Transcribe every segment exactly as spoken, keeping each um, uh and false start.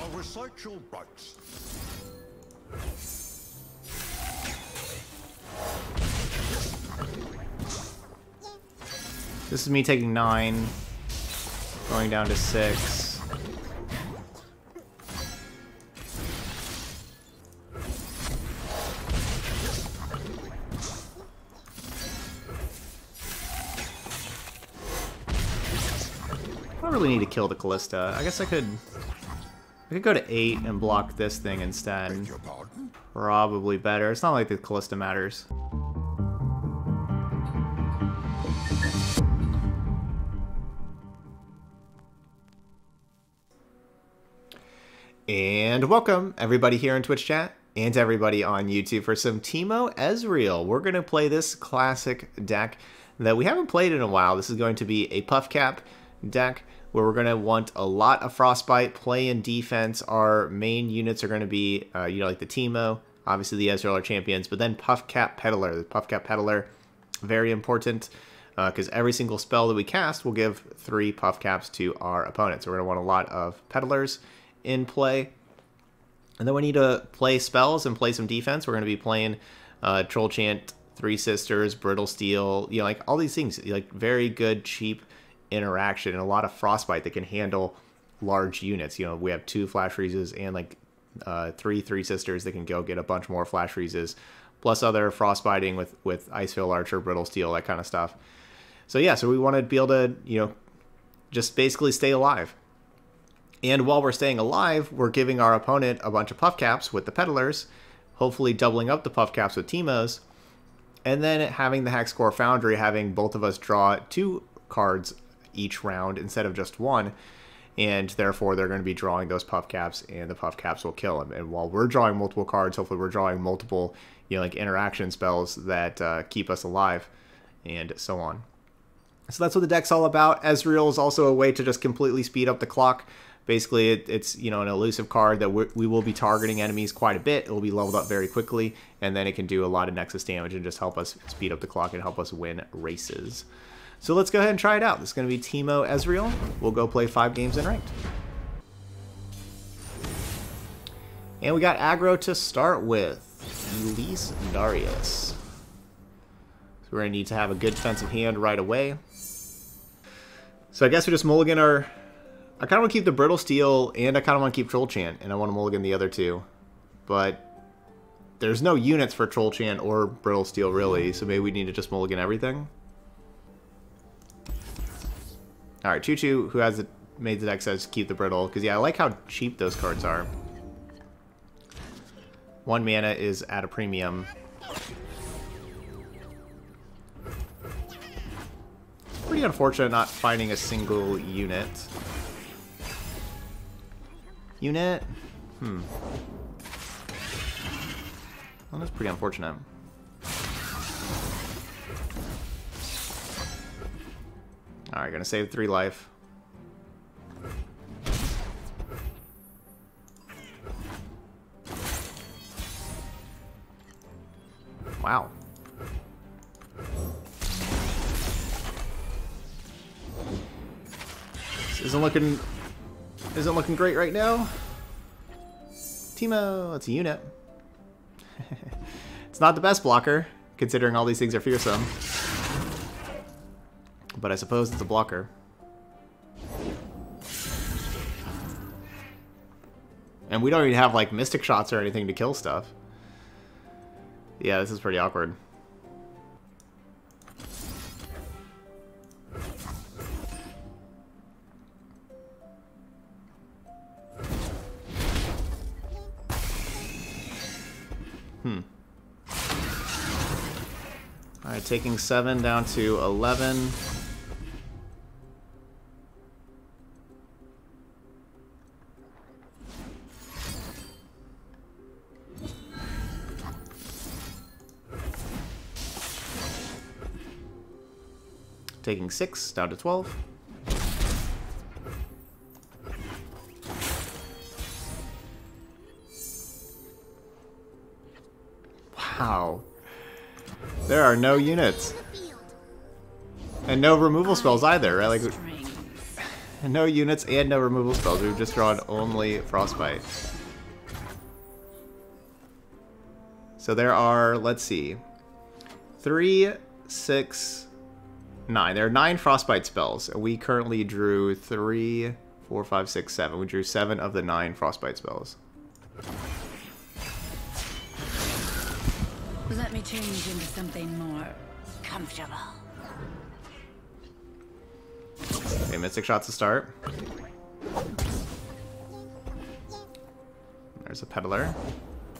I'll recite your rights. This is me taking nine, going down to six. I don't really need to kill the Kalista. I guess I could, I could go to eight and block this thing instead. Probably better. It's not like the Kalista matters. And welcome everybody here in Twitch chat and everybody on YouTube for some Teemo Ezreal. We're going to play this classic deck that we haven't played in a while. This is going to be a Puff Cap deck where we're going to want a lot of Frostbite, play and defense. Our main units are going to be, uh, you know, like the Teemo, obviously the Ezreal are champions, but then Puff Cap Peddler. The Puff Cap Peddler, very important because uh, every single spell that we cast will give three Puff Caps to our opponents. So we're going to want a lot of Peddlers in play, and then we need to play spells and play some defense. We're going to be playing uh, Trollchant, Three Sisters, Brittle Steel, you know, like all these things, like very good cheap interaction and a lot of Frostbite that can handle large units. You know, we have two Flash Freezes and like uh, three Three Sisters that can go get a bunch more Flash Freezes, plus other Frostbiting with with Icefield Archer, Brittle Steel, that kind of stuff. So yeah, so we want to be able to, you know, just basically stay alive. And while we're staying alive, we're giving our opponent a bunch of Puff Caps with the Peddlers, hopefully doubling up the Puff Caps with Teemos, and then having the Hexcore Foundry, having both of us draw two cards each round instead of just one, and therefore they're going to be drawing those Puff Caps, and the Puff Caps will kill them. And while we're drawing multiple cards, hopefully we're drawing multiple, you know, like interaction spells that uh, keep us alive, and so on. So that's what the deck's all about. Ezreal is also a way to just completely speed up the clock. Basically, it, it's, you know, an elusive card that we will be targeting enemies quite a bit. It will be leveled up very quickly, and then it can do a lot of Nexus damage and just help us speed up the clock and help us win races. So let's go ahead and try it out. This is going to be Teemo Ezreal. We'll go play five games in ranked. And we got aggro to start with. Elise, Darius. So we're going to need to have a good defensive hand right away. So I guess we just mulligan our... I kind of want to keep the Brittle Steel, and I kind of want to keep Trollchant, and I want to mulligan the other two. But there's no units for Trollchant or Brittle Steel, really, so maybe we need to just mulligan everything. Alright, Choo-Choo, who has made the deck, says keep the Brittle, because yeah, I like how cheap those cards are. One mana is at a premium. Pretty unfortunate not finding a single unit. Unit? Hmm. Well, that's pretty unfortunate. Alright, gonna save three life. Wow. This isn't looking... Isn't looking great right now. Teemo, that's a unit. It's not the best blocker, considering all these things are fearsome. But I suppose it's a blocker. And we don't even have like Mystic Shots or anything to kill stuff. Yeah, this is pretty awkward. Alright, taking seven down to eleven. Taking six down to twelve. Wow. There are no units. And no removal spells either, right? Like, No units and no removal spells. We've just drawn only Frostbite. So there are, let's see, three, six, nine. There are nine Frostbite spells. We currently drew three, four, five, six, seven. We drew seven of the nine Frostbite spells. Let me change into something more comfortable. Okay, Mystic Shot's to start. There's a Peddler.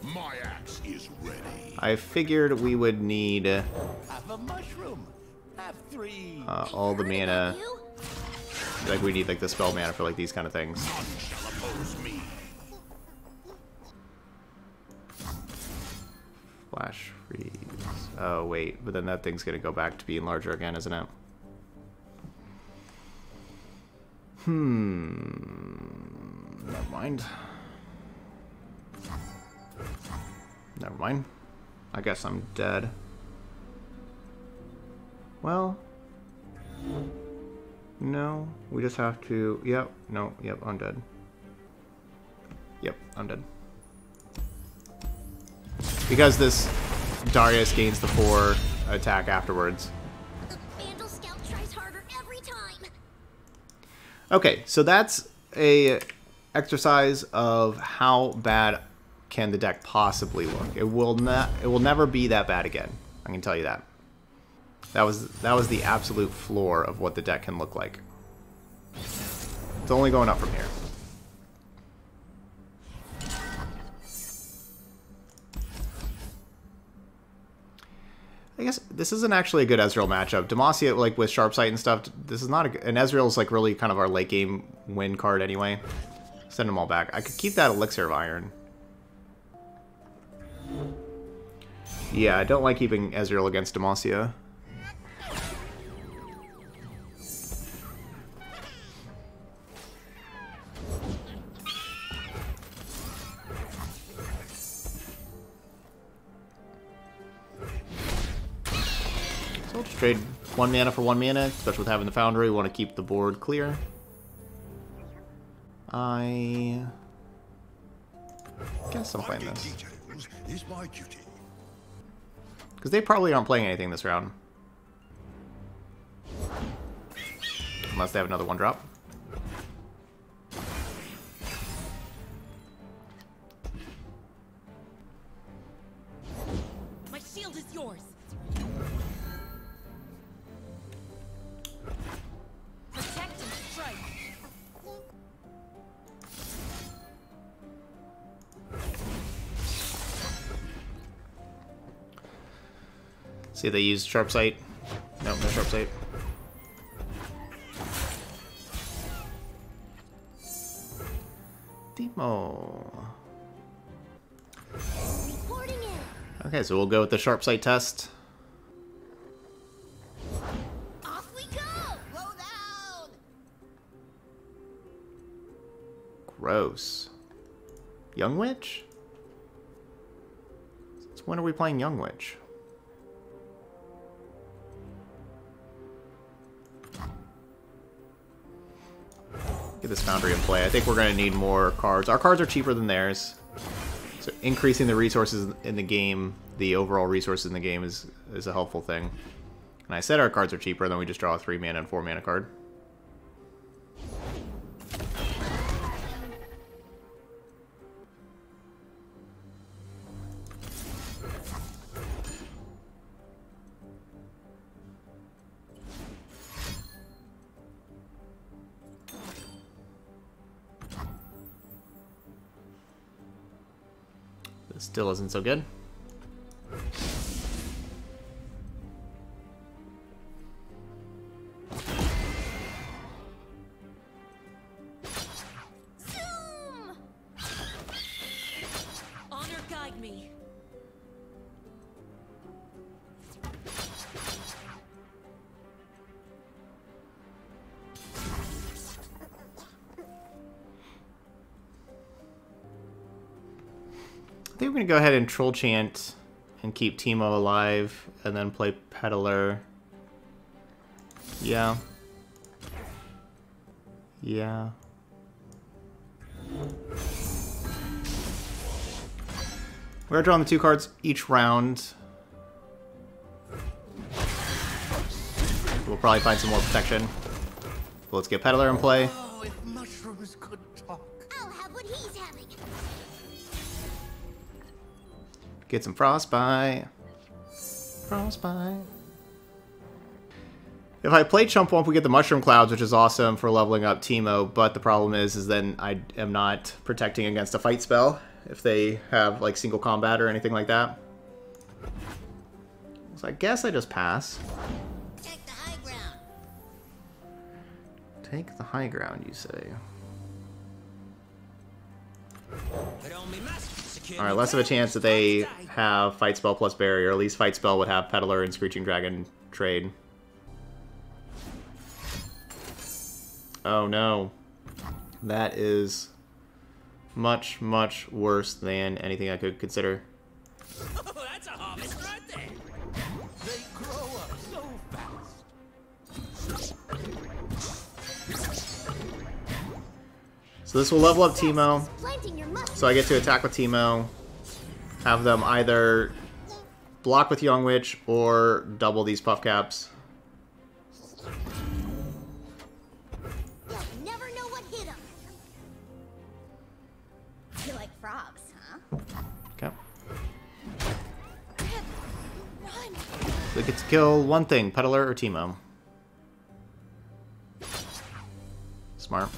My axe is ready. I figured we would need uh, all the mana. Like we need like the spell mana for like these kind of things. Flash Freeze. Oh wait, but then that thing's gonna go back to being larger again, isn't it? Hmm. Never mind. Never mind. I guess I'm dead. Well. No, we just have to. Yep, no, yep, I'm dead. Yep, I'm dead. Because this Darius gains the four attack afterwards. Vandal Scout tries harder every time. Okay, so that's a exercise of how bad can the deck possibly look. It will not. It will never be that bad again. I can tell you that. That was that was the absolute floor of what the deck can look like. It's only going up from here. I guess this isn't actually a good Ezreal matchup. Demacia, like, with Sharpsight and stuff, this is not a... And Ezreal's, like, really kind of our late-game win card anyway. Send them all back. I could keep that Elixir of Iron. Yeah, I don't like keeping Ezreal against Demacia. Trade one mana for one mana, especially with having the Foundry. We want to keep the board clear. I guess I'm playing this. Because they probably aren't playing anything this round. Unless they have another one drop. My shield is yours. See, they use Sharpsight. No, no Sharpsight. Teemo. Okay, so we'll go with the Sharpsight test. Off we go. Roll down. Gross. Young Witch? Since when are we playing Young Witch? Get this Foundry in play. I think we're going to need more cards. Our cards are cheaper than theirs. So increasing the resources in the game, the overall resources in the game is, is a helpful thing. And I said our cards are cheaper, then we just draw a three mana and four mana card. Still isn't so good. Zoom! Honor guide me. I think we're going to go ahead and Trollchant and keep Teemo alive, and then play Peddler. Yeah. Yeah. We're drawing the two cards each round. We'll probably find some more protection. Let's get Peddler in play. Oh, if mushrooms could talk. I'll have what he's having. Get some Frostbite. Frostbite. If I play Chump Wump, we get the Mushroom Clouds, which is awesome for leveling up Teemo, but the problem is, is then I am not protecting against a fight spell if they have, like, single combat or anything like that. So I guess I just pass. Take the high ground. Take the high ground, you say. Alright, less of a chance that they have Fight Spell plus Barrier. At least Fight Spell would have Peddler and Screeching Dragon trade. Oh no. That is much, much worse than anything I could consider. Oh, that's a harvest right there. They grow up so fast. So this will level up Teemo. So I get to attack with Teemo. Have them either block with Young Witch or double these Puff Caps. We get to kill one thing, Peddler or Teemo. Smart.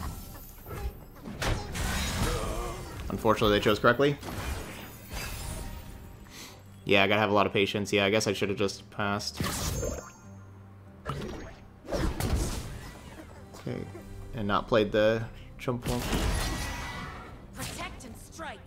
Unfortunately, they chose correctly. Yeah, I gotta have a lot of patience. Yeah, I guess I should have just passed. Okay, and not played the Chump Wump. Protect and strike.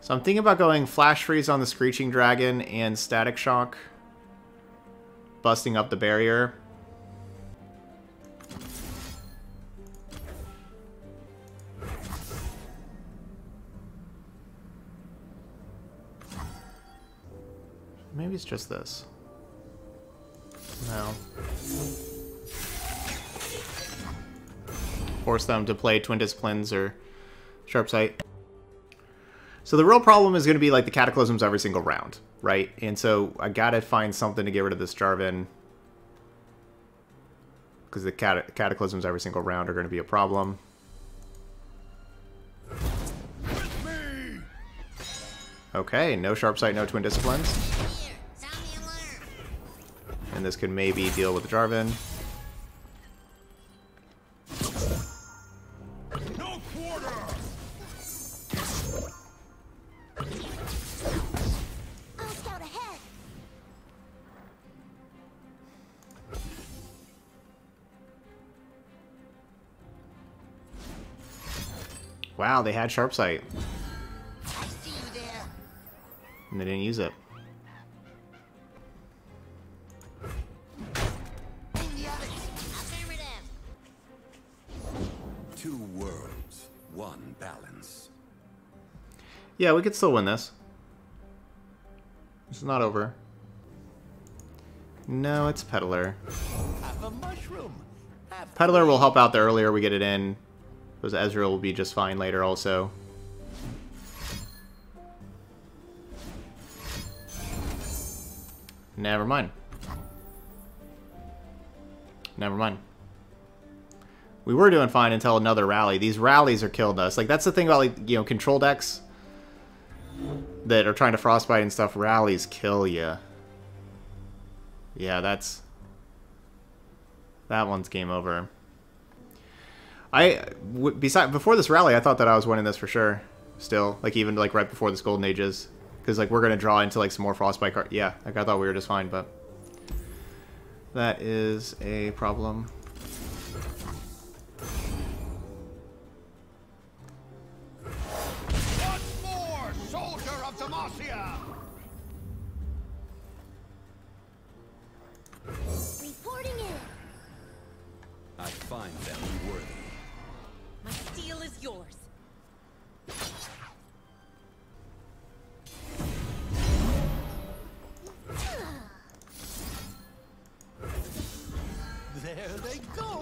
So I'm thinking about going Flash Freeze on the Screeching Dragon and Static Shock, busting up the barrier. Maybe it's just this. No. Force them to play Twin Disciplines or Sharpsight. So the real problem is going to be, like, the Cataclysms every single round, right? And so I got to find something to get rid of this Jarvan. Because the cat Cataclysms every single round are going to be a problem. Okay, no Sharpsight, no Twin Disciplines. And this could maybe deal with the Jarvan. Wow, they had Sharpsight. I see you there. And they didn't use it. Two worlds, one balance. Yeah, we could still win this. This is not over. No, it's Peddler. Have a mushroom. Have Peddler will help out the earlier we get it in. Because Ezreal will be just fine later also. Never mind. Never mind. We were doing fine until another rally. These rallies are killing us. Like, that's the thing about, like, you know, control decks that are trying to Frostbite and stuff. Rallies kill ya. Yeah, that's... That one's game over. I, w beside, before this rally, I thought that I was winning this for sure, still. Like, even, like, right before this Golden Ages. Because, like, we're going to draw into, like, some more Frostbite cards. Yeah, like, I thought we were just fine, but... That is a problem. Once more, soldier of Demacia! Reporting in! I find them worthy. doors. There they go.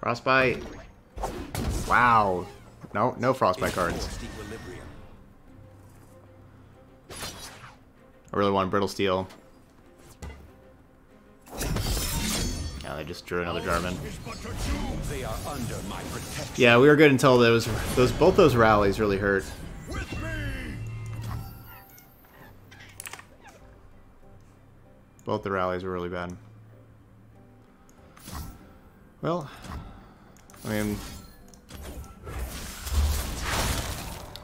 Frostbite. Wow. No, no Frostbite cards. I really want Brittle Steel. Yeah, they just drew another Jarvan. Yeah, we were good until those those both those rallies really hurt. Both the rallies were really bad. Well, I mean,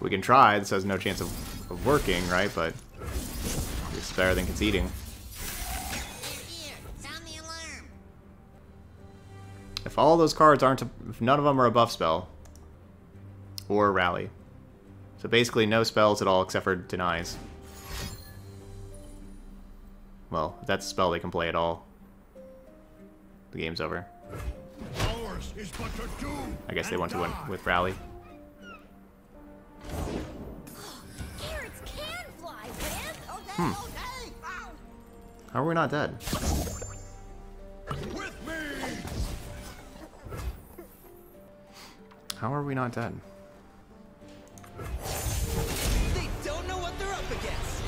we can try. This has no chance of, of working, right? But it's better than conceding. If all those cards aren't, a, if none of them are a buff spell or a rally, so basically no spells at all except for denies. Well, if that's a spell they can play at all, the game's over. I guess they want to win with rally. Hmm. How are we not dead? How are we not dead? They don't know what they're up against.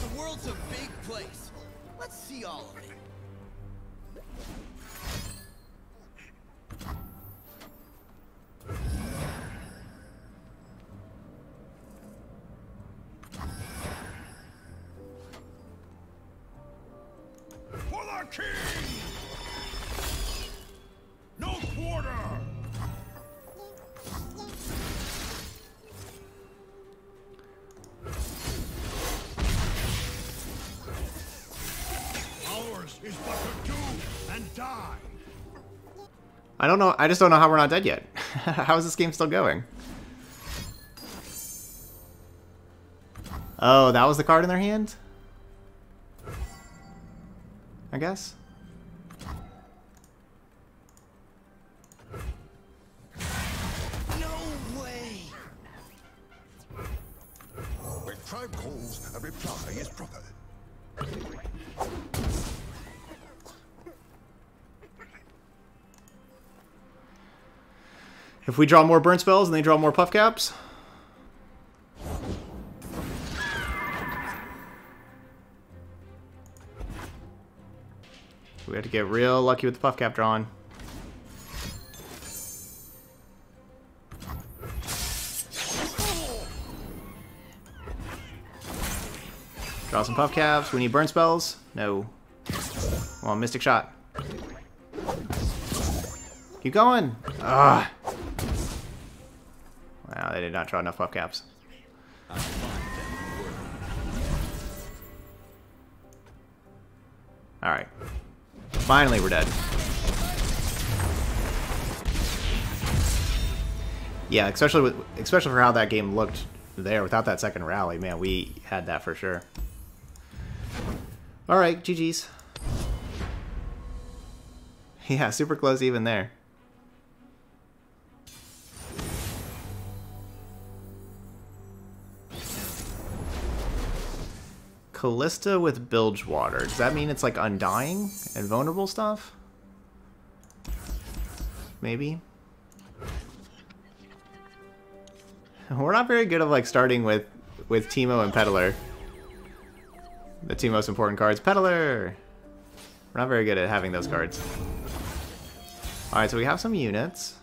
The world's a big place. Let's see all of it. King. No quarter. Ours is but to do and die. I don't know. I just don't know how we're not dead yet. How is this game still going? Oh, that was the card in their hand? I guess. No way. When tribe calls, a reply is proper. If we draw more burn spells and they draw more puff caps. We had to get real lucky with the puff cap drawn. Draw some puff caps. We need burn spells. No. Well, Mystic Shot. Keep going. Ah. Wow, they did not draw enough puff caps. All right. Finally, we're dead. Yeah, especially with, especially for how that game looked there without that second rally. Man, we had that for sure. All right, G G's. Yeah, super close even there. Kalista with Bilge Water. Does that mean it's like undying and vulnerable stuff? Maybe. We're not very good at like starting with with Teemo and Peddler. The two most important cards. Peddler! We're not very good at having those cards. Alright, so we have some units.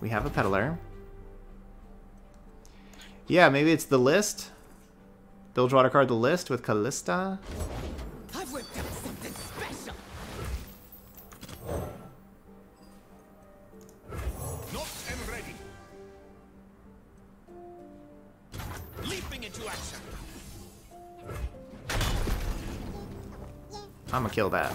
We have a Peddler. Yeah, maybe it's the list. Bilgewater card the list with Kalista. I've whipped up something special. Not and ready. Leaping into action. I'm gonna kill that.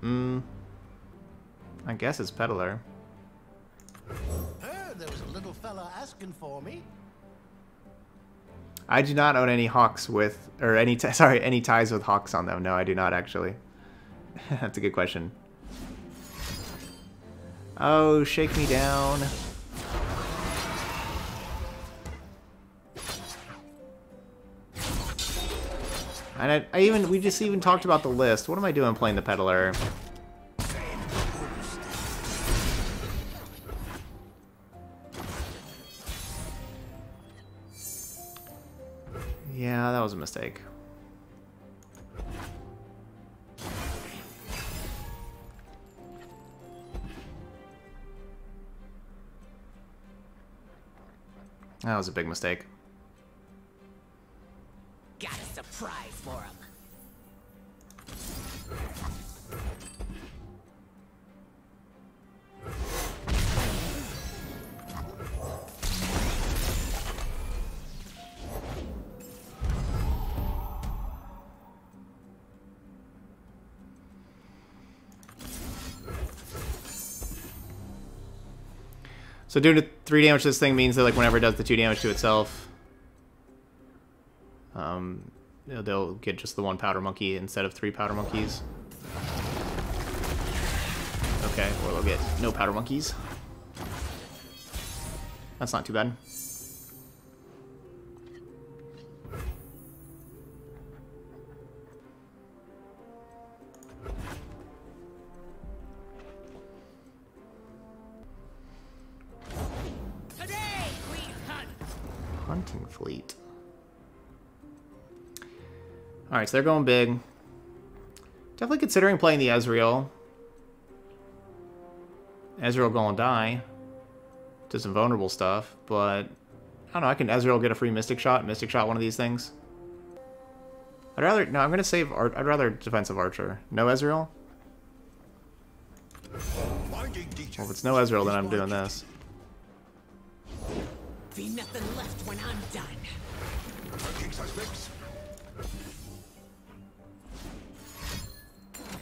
Hmm. I guess it's Peddler. Heard there was a little fella asking for me. I do not own any hawks with, or any, t sorry, any ties with hawks on them. No, I do not actually. That's a good question. Oh, shake me down. And I, I even, we just even talked about the list. What am I doing playing the Peddler? Yeah, that was a mistake. That was a big mistake. Got a surprise for him. So doing three damage to this thing means that like whenever it does the two damage to itself, um, they'll get just the one Powder Monkey instead of three Powder Monkeys. Okay, or they'll get no Powder Monkeys. That's not too bad. Fleet. Alright, so they're going big. Definitely considering playing the Ezreal. Ezreal gonna die. Do some vulnerable stuff, but I don't know, I can Ezreal get a free Mystic Shot, Mystic Shot one of these things. I'd rather no, I'm gonna save Ar I'd rather defensive Archer. No Ezreal? Well, if it's no Ezreal, then I'm doing this. Be nothing left when I'm done.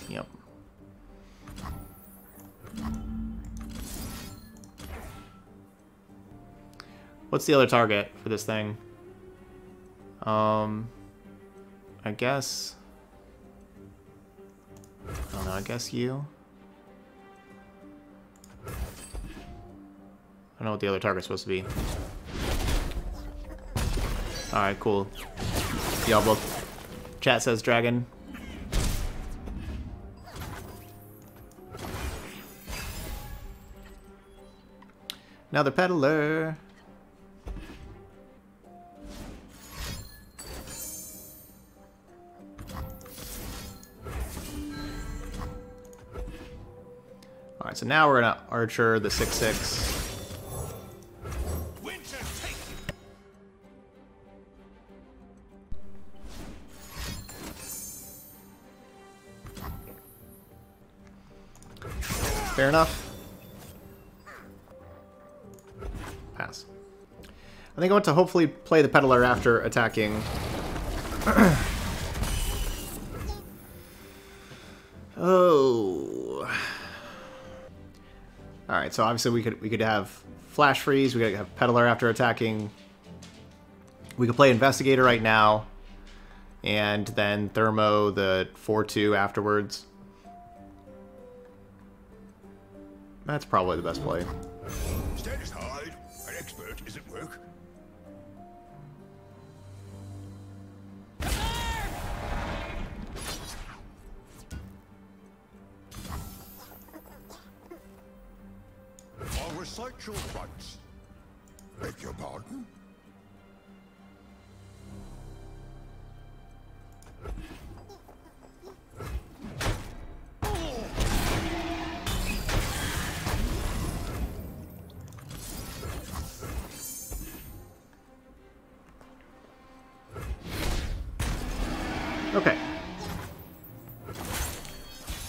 Yep. What's the other target for this thing? Um, I guess. I don't know. I guess you. I don't know what the other target's supposed to be. Alright, cool. Y'all both. Chat says dragon. Now the Peddler. Alright, so now we're gonna Archer the six six. Fair enough. Pass. I think I want to hopefully play the Peddler after attacking. Oh. All right. So obviously we could we could have Flash Freeze. We could have Peddler after attacking. We could play Investigator right now, and then Thermo the four two afterwards. That's probably the best play. Status hide. An expert is at work. I'll recite your rights. Beg your pardon.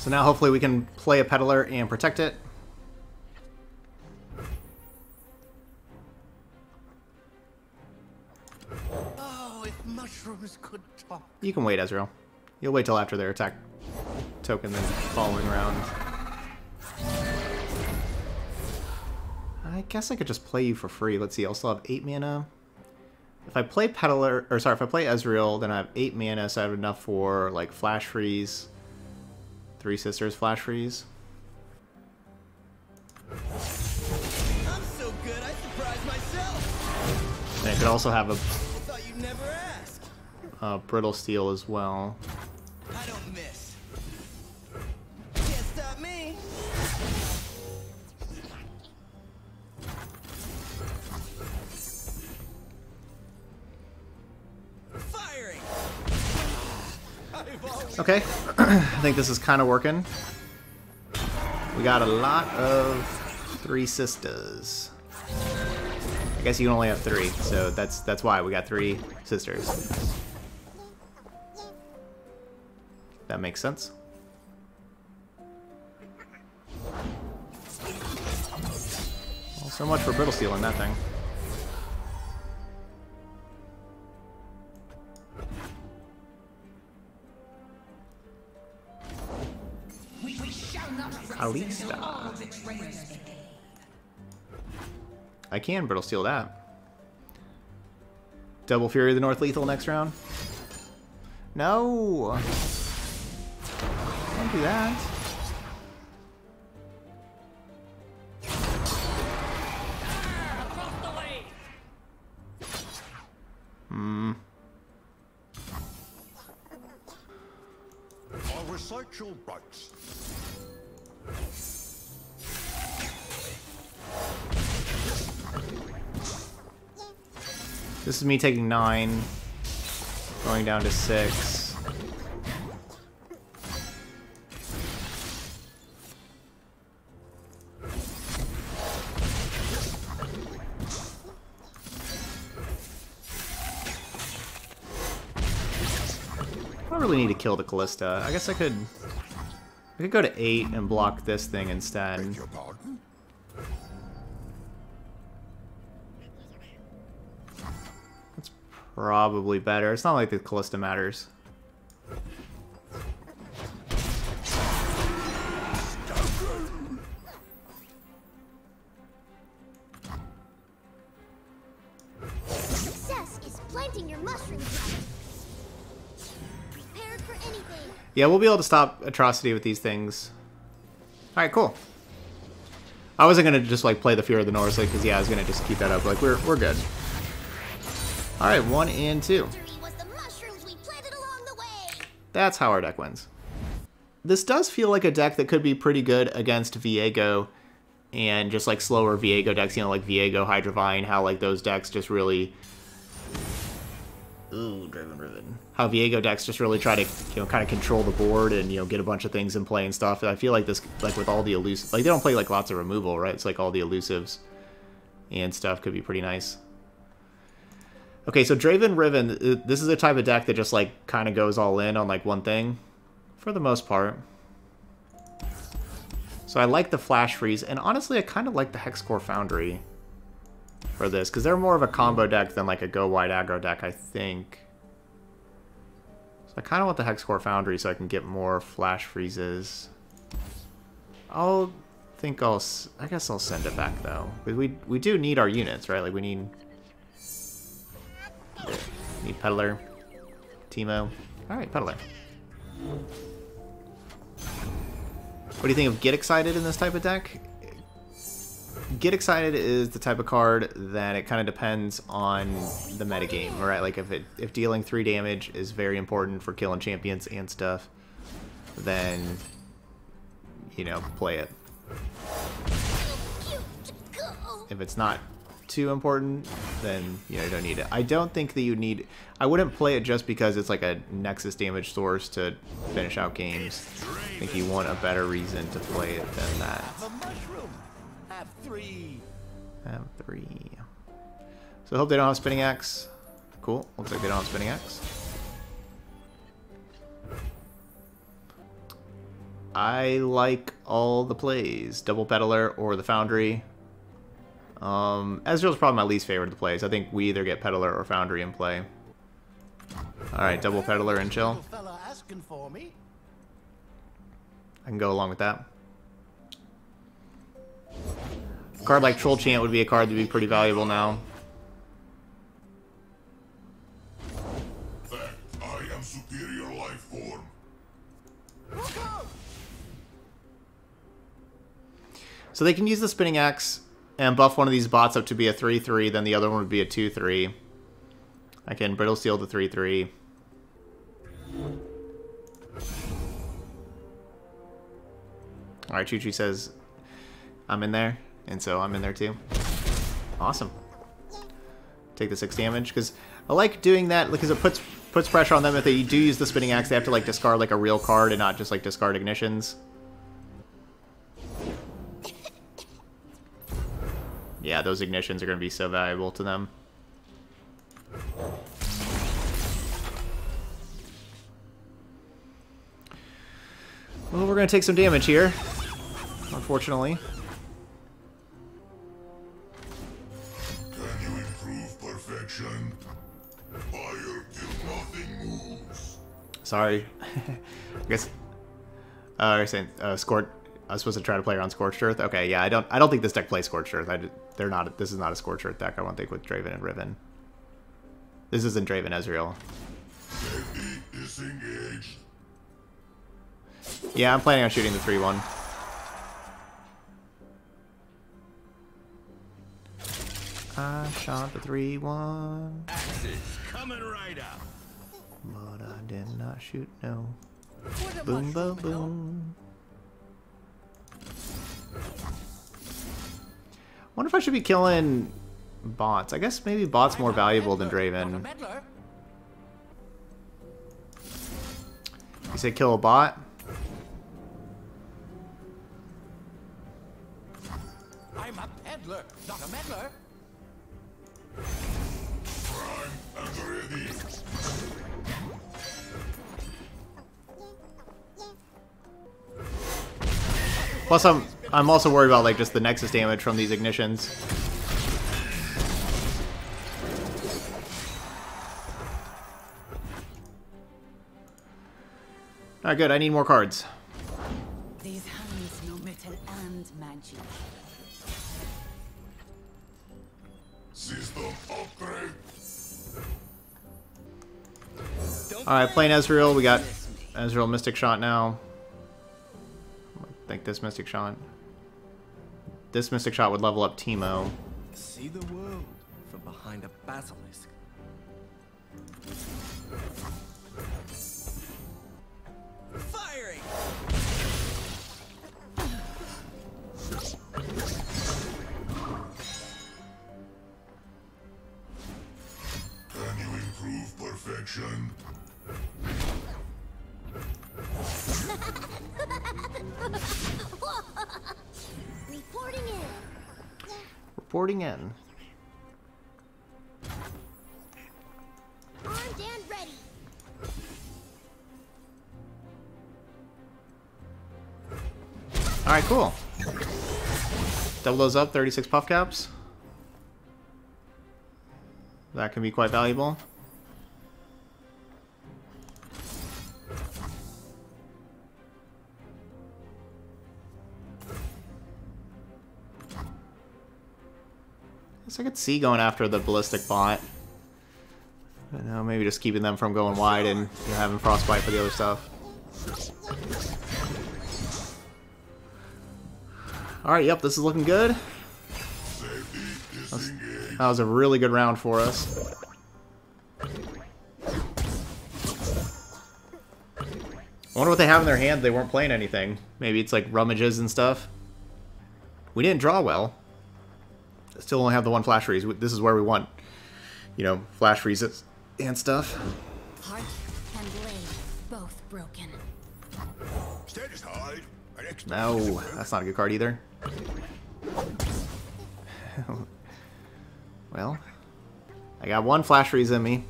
So now hopefully we can play a Peddler and protect it. Oh, if mushrooms could talk. You can wait, Ezreal. You'll wait till after their attack token, then following round. I guess I could just play you for free. Let's see, I'll still have eight mana. If I play Peddler, or sorry, if I play Ezreal, then I have eight mana, so I have enough for, like, Flash Freeze. Three Sisters, Flash Freeze. I'm so good, I surprised myself. And I could also have a, I thought you'd never ask. a Brittle Steel as well. I don't miss. Can't stop me. Okay, I think this is kind of working. We got a lot of Three Sisters. I guess you can only have three, so that's that's why we got Three Sisters. That makes sense. Well, so much for Brittle Steel in that thing. Kalista. I can Brittle Steel that. Double Fury of the North lethal next round. No! Don't do that. Hmm. I'll recite your rights. This is me taking nine, going down to six. I don't really need to kill the Kalista. I guess I could, I could go to eight and block this thing instead. Beg your pardon? Probably better. It's not like the Kalista matters. Success is planting your mushroom plant. Prepared for anything. Yeah, we'll be able to stop Atrocity with these things. Alright, cool. I wasn't gonna just like play the Fury of the North, like, because yeah, I was gonna just keep that up. Like we're we're good. All right, one and two. That's how our deck wins. This does feel like a deck that could be pretty good against Viego and just like slower Viego decks, you know, like Viego, Hydravine, how like those decks just really... Ooh, Draven, Riven. How Viego decks just really try to, you know, kind of control the board and, you know, get a bunch of things in play and stuff. And I feel like this, like with all the elusives, like they don't play like lots of removal, right? It's like all the elusives and stuff could be pretty nice. Okay, so Draven Riven, this is a type of deck that just, like, kind of goes all in on, like, one thing, for the most part. So I like the Flash Freeze, and honestly, I kind of like the Hexcore Foundry for this, because they're more of a combo deck than, like, a go-wide aggro deck, I think. So I kind of want the Hexcore Foundry so I can get more Flash Freezes. I'll think I'll... I guess I'll send it back, though. We, we do need our units, right? Like, we need... Need Peddler, Teemo. All right, Peddler. What do you think of Get Excited in this type of deck? Get Excited is the type of card that it kind of depends on the metagame, right? Like if it if dealing three damage is very important for killing champions and stuff, then you know play it. If it's not too important, then you know you don't need it. I don't think that you need. I wouldn't play it just because it's like a Nexus damage source to finish out games. I think you want a better reason to play it than that. Have a mushroom. Have three. Have three. So I hope they don't have Spinning Axe. Cool. Looks like they don't have Spinning Axe. I like all the plays. Double Peddler or the Foundry. Um, Ezreal's probably my least favorite of the plays. I think we either get Peddler or Foundry in play. Alright, Double Peddler and chill. I can go along with that. A card like Trollchant would be a card that would be pretty valuable now. That I am superior life form. So they can use the Spinning Axe and buff one of these bots up to be a three three, then the other one would be a two three. I can Brittle Steel the three three. Alright, Choo Choo says I'm in there, and so I'm in there too. Awesome. Take the six damage, because I like doing that because it puts puts pressure on them. If they do use the Spinning Axe, they have to like discard like a real card and not just like discard ignitions. Yeah, those ignitions are going to be so valuable to them. Well, we're going to take some damage here, unfortunately. Can you improve perfection? Fire till nothing moves. Sorry. I guess... Uh, you're saying, uh, scored... I was supposed to try to play around Scorched Earth. Okay, yeah, I don't, I don't think this deck plays Scorched Earth. I, they're not. This is not a Scorched Earth deck. I don't think with Draven and Riven. This isn't Draven Ezreal. Yeah, I'm planning on shooting the three one. I shot the three one. Axe's coming right up. But I did not shoot no. Boom, boom, boom. Wonder if I should be killing bots. I guess maybe bots more valuable than Draven. You say kill a bot? I'm a peddler, not a meddler. Plus, I'm I'm also worried about like just the Nexus damage from these ignitions. All right, good. I need more cards. These hands know metal and magic. System upgrade. All right, playing Ezreal. We got Ezreal Mystic Shot now. I think this Mystic Shot. This Mystic Shot would level up Teemo. See the world from behind a basilisk. Firing. Can you improve perfection? Reporting in. Reporting in. Armed and ready. All right, cool. Double those up, thirty-six puff caps. That can be quite valuable. So I could see going after the Ballistic Bot. I don't know, maybe just keeping them from going wide and you know, having Frostbite for the other stuff. Alright, yep, this is looking good. That was, that was a really good round for us. I wonder what they have in their hand. They weren't playing anything. Maybe it's like rummages and stuff. We didn't draw well. Still only have the one Flash Freeze. This is where we want, you know, Flash Freezes and stuff. Heart and blade, both broken. No, that's not a good card either. Well, I got one Flash Freeze in me.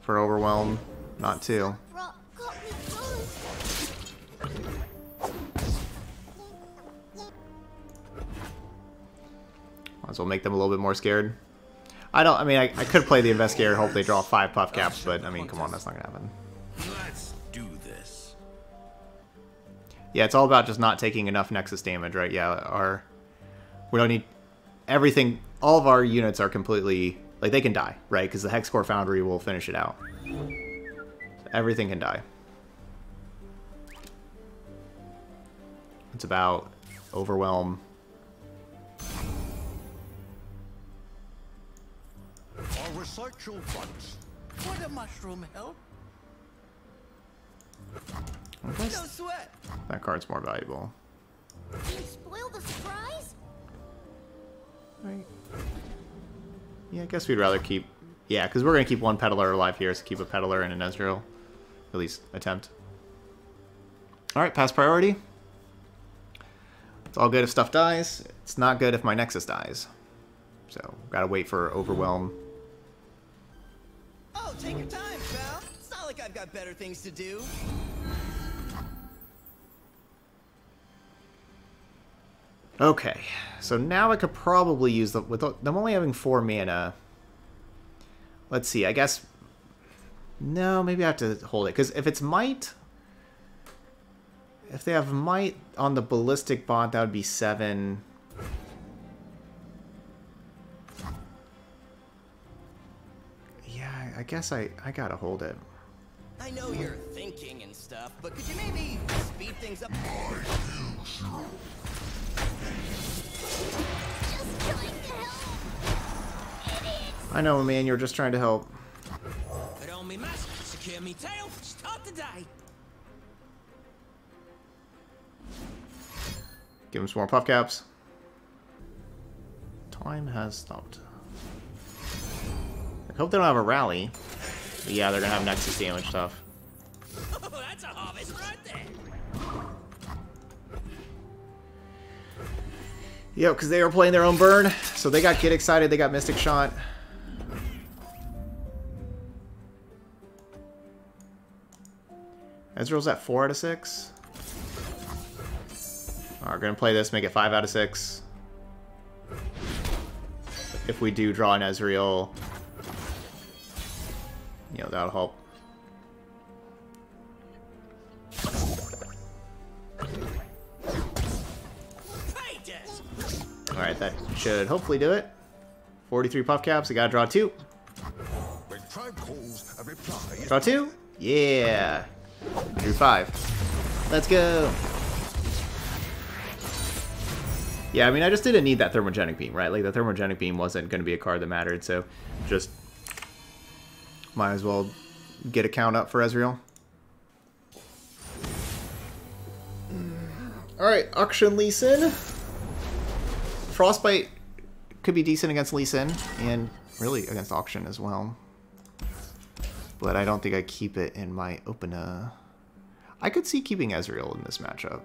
For Overwhelm, not two. Might as well make them a little bit more scared. I don't, I mean, I, I could play the Investigator and hope they draw five Puff Caps, but, I mean, come on, that's not going to happen. Let's do this. Yeah, it's all about just not taking enough Nexus damage, right? Yeah, our, we don't need, everything, all of our units are completely, like, they can die, right? Because the Hexcore Foundry will finish it out. Everything can die. It's about Overwhelm. Our research will funds. Would a mushroom help? No sweat. That card's more valuable. Can you spoil the surprise? Right. Yeah, I guess we'd rather keep... Yeah, because we're going to keep one Peddler alive here, so keep a Peddler and an Ezreal. At least attempt. Alright, pass priority. It's all good if stuff dies. It's not good if my Nexus dies. So, gotta wait for Overwhelm. Oh, take your time, pal. It's not like I've got better things to do. Okay, so now I could probably use the... With the, I'm only having four mana. Let's see, I guess... No, maybe I have to hold it. Because if it's Might... If they have Might on the Ballistic Bot, that would be seven... I guess I, I gotta hold it. I know you're thinking and stuff, but could you maybe speed things up? Just trying to help. Idiots. I know, man, you're just trying to help. Put on me mask, secure me tail, start the day. Give him some more Puff Caps. Time has stopped. Hope they don't have a rally. But yeah, they're gonna have Nexus damage stuff. Oh, that's a harvest right there. Yo, because they were playing their own burn, so they got Get Excited, they got Mystic Shot. Ezreal's at four out of six. Alright, we're gonna play this, make it five out of six. If we do draw an Ezreal. You know, that'll help. Alright, that should hopefully do it. forty-three Puff Caps, I gotta draw two. Draw two? Yeah! Drew five. Let's go! Yeah, I mean, I just didn't need that Thermogenic Beam, right? Like, the Thermogenic Beam wasn't gonna be a card that mattered, so just... Might as well get a count up for Ezreal. Alright, Akshan Lee Sin. Frostbite could be decent against Lee Sin, and really against Akshan as well. But I don't think I keep it in my opener. I could see keeping Ezreal in this matchup.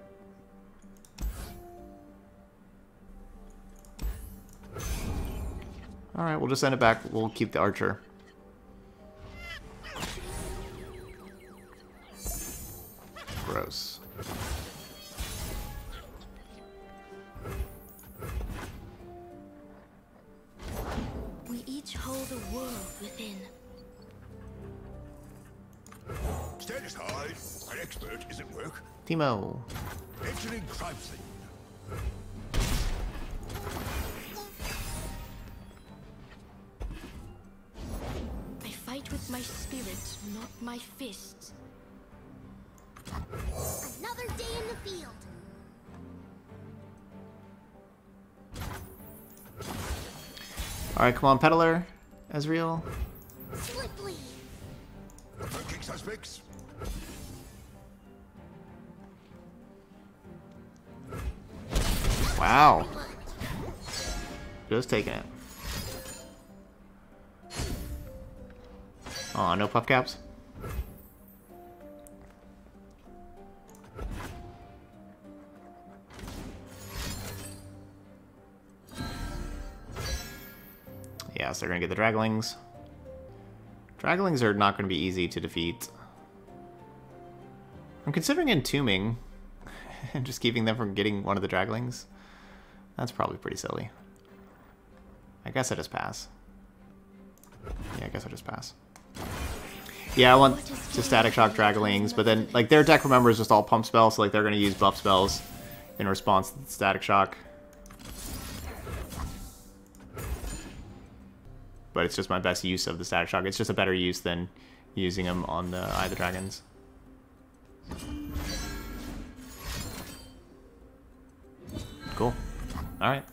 Alright, we'll just send it back. We'll keep the Archer. Gross. We each hold a world within. Status high. An expert is at work. Teemo. Entering crime scene. I fight with my spirit, not my fists. Another day in the field. All right, come on, Peddler, Ezreal. Swiftly. Approaching suspects. Wow. Just taking it. Oh, no Puff Caps. Yeah, so they're going to get the Draglings. Draglings are not going to be easy to defeat. I'm considering entombing and just keeping them from getting one of the Draglings. That's probably pretty silly. I guess I just pass. Yeah, I guess I just pass. Yeah, I want to Static Shock Draglings, but then, like, their deck, remember, is just all pump spells, so, like, they're going to use buff spells in response to the Static Shock. But it's just my best use of the Static Shock. It's just a better use than using them on the Eye of the Dragons. Cool. All right.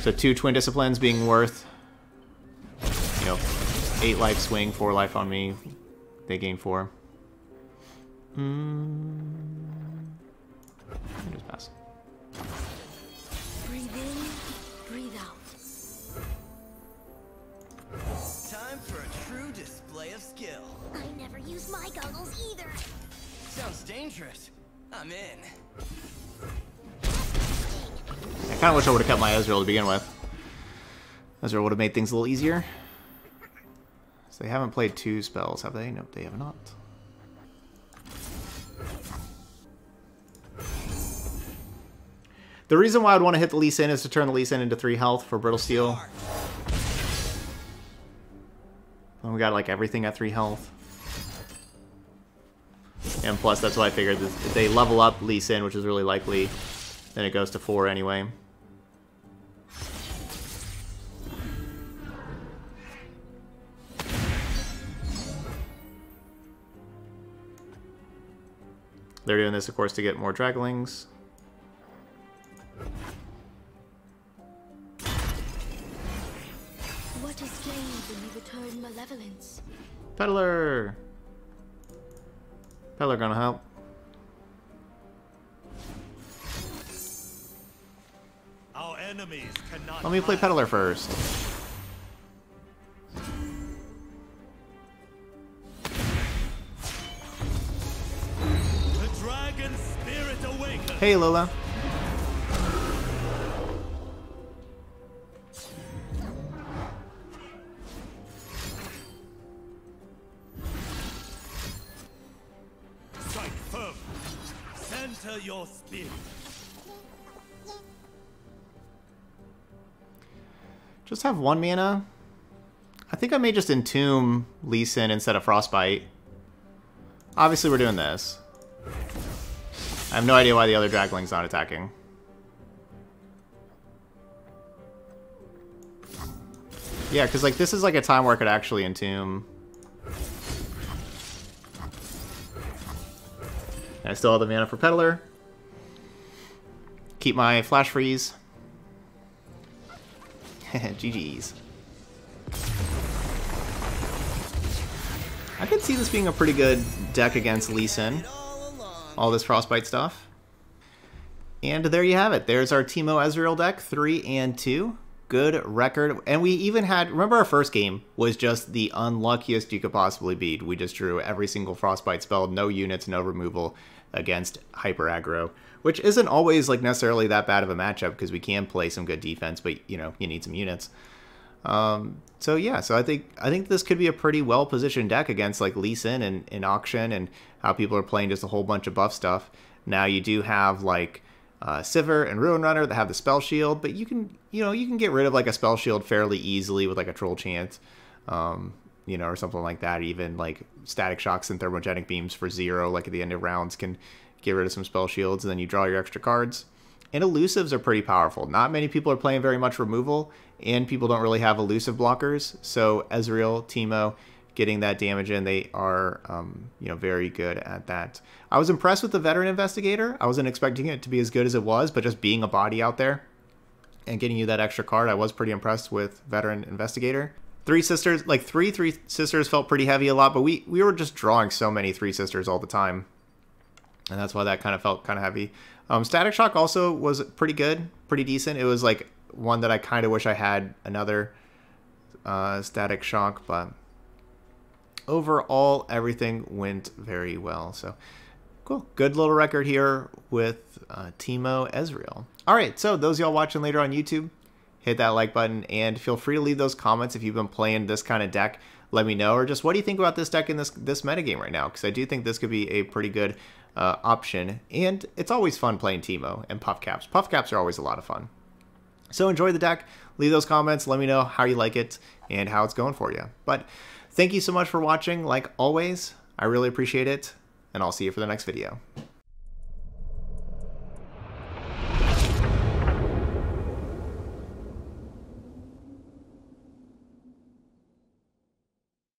So two Twin Disciplines being worth, you know, eight life swing, four life on me. They gain four. Mm. I just pass. Breathe in, breathe out. Time for a true display of skill. I never use my goggles either. Sounds dangerous. I'm in. I kind of wish I would have kept my Ezreal to begin with. Ezreal would have made things a little easier. So they haven't played two spells, have they? Nope, they have not. The reason why I'd want to hit the Lee Sin is to turn the Lee Sin into three health for Brittle Steel. And we got like everything at three health. And plus, that's why I figured that if they level up Lee Sin, which is really likely, then it goes to four anyway. They're doing this, of course, to get more Draglings. What is gained when you return malevolence? Peddler! Peddler gonna help. Let me play Peddler first. The dragon spirit awakens. Hey, Lola. Strike firm. Center your spirit. Just have one mana. I think I may just entomb Lee Sin instead of Frostbite. Obviously we're doing this. I have no idea why the other Dragling's not attacking. Yeah, because like this is like a time where I could actually entomb. And I still have the mana for Peddler. Keep my Flash Freeze. G G's. I could see this being a pretty good deck against Lee Sin. All this Frostbite stuff. And there you have it. There's our Teemo Ezreal deck, three and two. Good record. And we even had, remember our first game was just the unluckiest you could possibly be. We just drew every single Frostbite spell, no units, no removal against Hyper Aggro, which isn't always like necessarily that bad of a matchup because we can play some good defense, but you know, you need some units. Um, so yeah, so I think I think this could be a pretty well positioned deck against like Lee Sin and, and Akshan, and how people are playing just a whole bunch of buff stuff. Now you do have like uh, Sivir and Ruin Runner that have the spell shield, but you can you know you can get rid of like a spell shield fairly easily with like a Trollchant, um, you know, or something like that. Even like Static Shocks and Thermogenic Beams for zero, like at the end of rounds, can get rid of some spell shields, and then you draw your extra cards. And elusives are pretty powerful. Not many people are playing very much removal, and people don't really have elusive blockers. So Ezreal, Teemo, getting that damage in, they are um, you know, very good at that. I was impressed with the Veteran Investigator. I wasn't expecting it to be as good as it was, but just being a body out there and getting you that extra card, I was pretty impressed with Veteran Investigator. Three Sisters, like three Three Sisters felt pretty heavy a lot, but we, we were just drawing so many Three Sisters all the time. And that's why that kind of felt kind of heavy. Um, Static Shock also was pretty good, pretty decent. It was like one that I kind of wish I had another uh, Static Shock, but overall everything went very well. So cool. Good little record here with uh, Teemo Ezreal. All right, so those y'all watching later on YouTube, hit that like button and feel free to leave those comments if you've been playing this kind of deck. Let me know, or just what do you think about this deck in this this metagame right now? Because I do think this could be a pretty good uh, option, and it's always fun playing Teemo and Puff Caps. Puff Caps are always a lot of fun. So enjoy the deck. Leave those comments. Let me know how you like it and how it's going for you. But thank you so much for watching. Like always, I really appreciate it, and I'll see you for the next video.